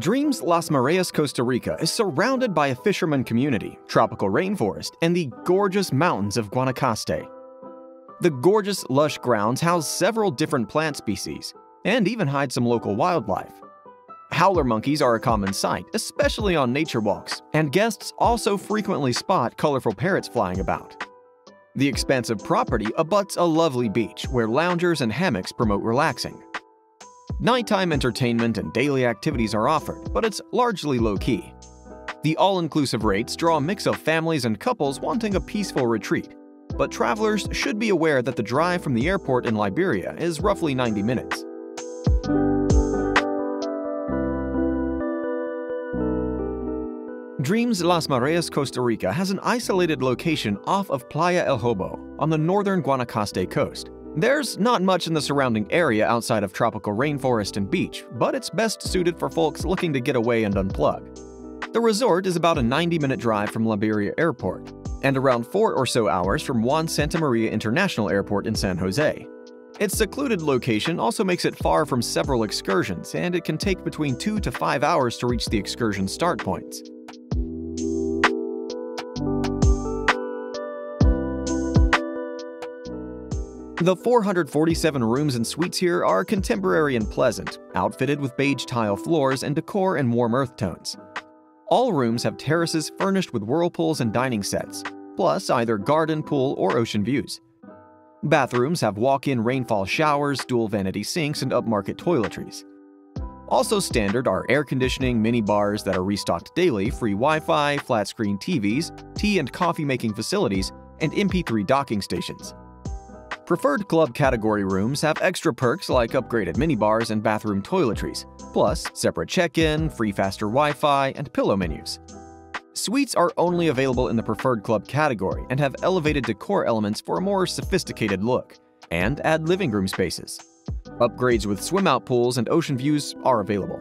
Dreams Las Mareas Costa Rica is surrounded by a fisherman community, tropical rainforest, and the gorgeous mountains of Guanacaste. The gorgeous, lush grounds house several different plant species, and even hide some local wildlife. Howler monkeys are a common sight, especially on nature walks, and guests also frequently spot colorful parrots flying about. The expansive property abuts a lovely beach where loungers and hammocks promote relaxing. Nighttime entertainment and daily activities are offered, but it's largely low-key. The all-inclusive rates draw a mix of families and couples wanting a peaceful retreat, but travelers should be aware that the drive from the airport in Liberia is roughly 90 minutes. Dreams Las Mareas Costa Rica has an isolated location off of Playa El Jobo on the northern Guanacaste coast. There's not much in the surrounding area outside of tropical rainforest and beach, but it's best suited for folks looking to get away and unplug. The resort is about a 90-minute drive from Liberia Airport and around 4 or so hours from Juan Santa Maria International Airport in San Jose. Its secluded location also makes it far from several excursions, and it can take between 2 to 5 hours to reach the excursion start points. The 447 rooms and suites here are contemporary and pleasant, outfitted with beige tile floors and decor in warm earth tones. All rooms have terraces furnished with whirlpools and dining sets, plus either garden, pool, or ocean views. Bathrooms have walk-in rainfall showers, dual vanity sinks, and upmarket toiletries. Also standard are air conditioning, mini bars that are restocked daily, free Wi-Fi, flat-screen TVs, tea and coffee-making facilities, and MP3 docking stations. Preferred club category rooms have extra perks like upgraded minibars and bathroom toiletries, plus separate check-in, free faster Wi-Fi, and pillow menus. Suites are only available in the preferred club category and have elevated decor elements for a more sophisticated look, and add living room spaces. Upgrades with swim-out pools and ocean views are available.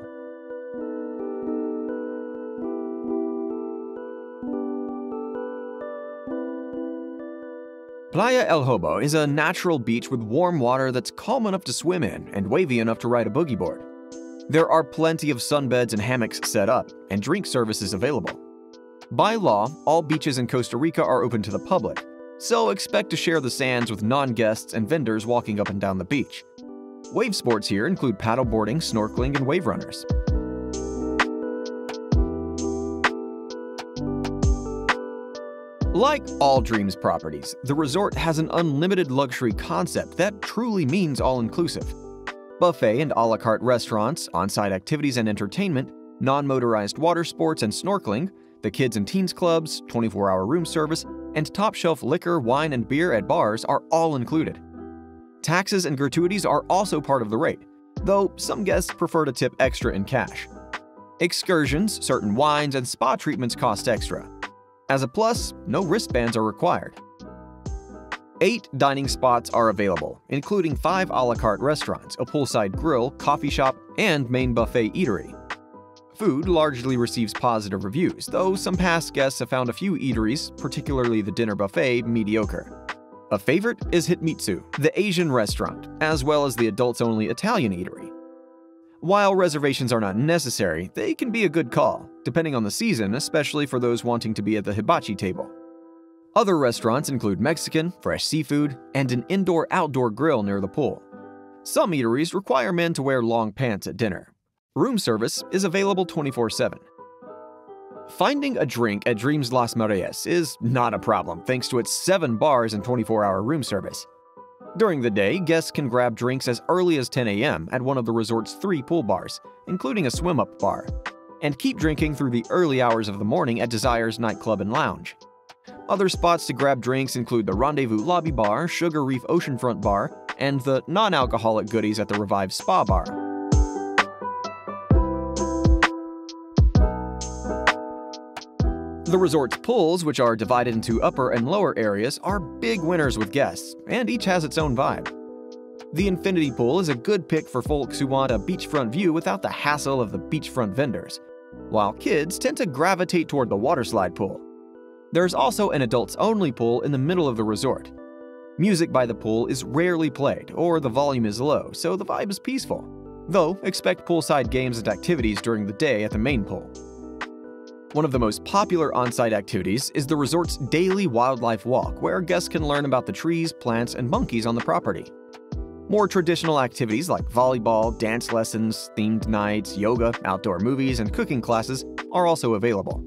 Playa El Jobo is a natural beach with warm water that's calm enough to swim in and wavy enough to ride a boogie board. There are plenty of sunbeds and hammocks set up, and drink services available. By law, all beaches in Costa Rica are open to the public, so expect to share the sands with non-guests and vendors walking up and down the beach. Wave sports here include paddleboarding, snorkeling, and wave runners. Like all Dreams properties, the resort has an unlimited luxury concept that truly means all-inclusive. Buffet and a la carte restaurants, on-site activities and entertainment, non-motorized water sports and snorkeling, the kids and teens clubs, 24-hour room service, and top-shelf liquor, wine, and beer at bars are all included. Taxes and gratuities are also part of the rate, though some guests prefer to tip extra in cash. Excursions, certain wines, and spa treatments cost extra. As a plus, no wristbands are required. 8 dining spots are available, including 5 a la carte restaurants, a poolside grill, coffee shop, and main buffet eatery. Food largely receives positive reviews, though some past guests have found a few eateries, particularly the dinner buffet, mediocre. A favorite is Himitsu, the Asian restaurant, as well as the adults-only Italian eatery. While reservations are not necessary, they can be a good call, depending on the season, especially for those wanting to be at the hibachi table. Other restaurants include Mexican, fresh seafood, and an indoor-outdoor grill near the pool. Some eateries require men to wear long pants at dinner. Room service is available 24/7. Finding a drink at Dreams Las Mareas is not a problem thanks to its 7 bars and 24-hour room service. During the day, guests can grab drinks as early as 10 a.m. at one of the resort's 3 pool bars, including a swim-up bar, and keep drinking through the early hours of the morning at Desire's nightclub and lounge. Other spots to grab drinks include the Rendezvous Lobby Bar, Sugar Reef Oceanfront Bar, and the non-alcoholic goodies at the Revive Spa Bar. The resort's pools, which are divided into upper and lower areas, are big winners with guests, and each has its own vibe. The infinity pool is a good pick for folks who want a beachfront view without the hassle of the beachfront vendors, while kids tend to gravitate toward the waterslide pool. There's also an adults-only pool in the middle of the resort. Music by the pool is rarely played, or the volume is low, so the vibe is peaceful. though expect poolside games and activities during the day at the main pool. One of the most popular on-site activities is the resort's daily wildlife walk, where guests can learn about the trees, plants, and monkeys on the property. More traditional activities like volleyball, dance lessons, themed nights, yoga, outdoor movies, and cooking classes are also available.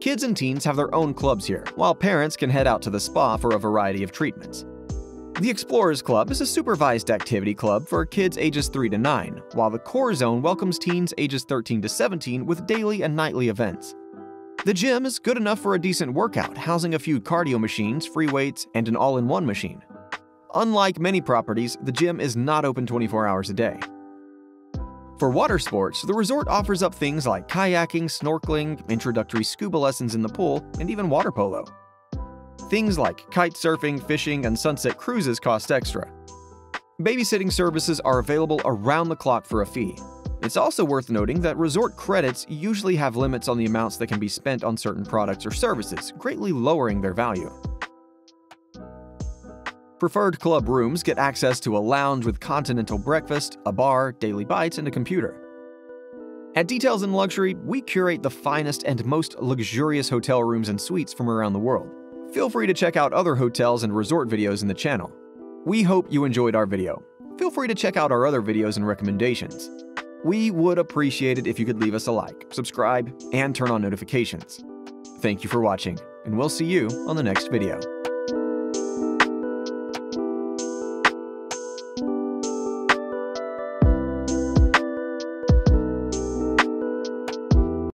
Kids and teens have their own clubs here, while parents can head out to the spa for a variety of treatments. The Explorers Club is a supervised activity club for kids ages 3 to 9, while the Core Zone welcomes teens ages 13 to 17 with daily and nightly events. The gym is good enough for a decent workout, housing a few cardio machines, free weights, and an all-in-one machine. Unlike many properties, the gym is not open 24 hours a day. For water sports, the resort offers up things like kayaking, snorkeling, introductory scuba lessons in the pool, and even water polo. Things like kite surfing, fishing, and sunset cruises cost extra. Babysitting services are available around the clock for a fee. It's also worth noting that resort credits usually have limits on the amounts that can be spent on certain products or services, greatly lowering their value. Preferred club rooms get access to a lounge with continental breakfast, a bar, daily bites, and a computer. At Details in Luxury, we curate the finest and most luxurious hotel rooms and suites from around the world. Feel free to check out other hotels and resort videos in the channel. We hope you enjoyed our video. Feel free to check out our other videos and recommendations. We would appreciate it if you could leave us a like, subscribe, and turn on notifications. Thank you for watching, and we'll see you on the next video.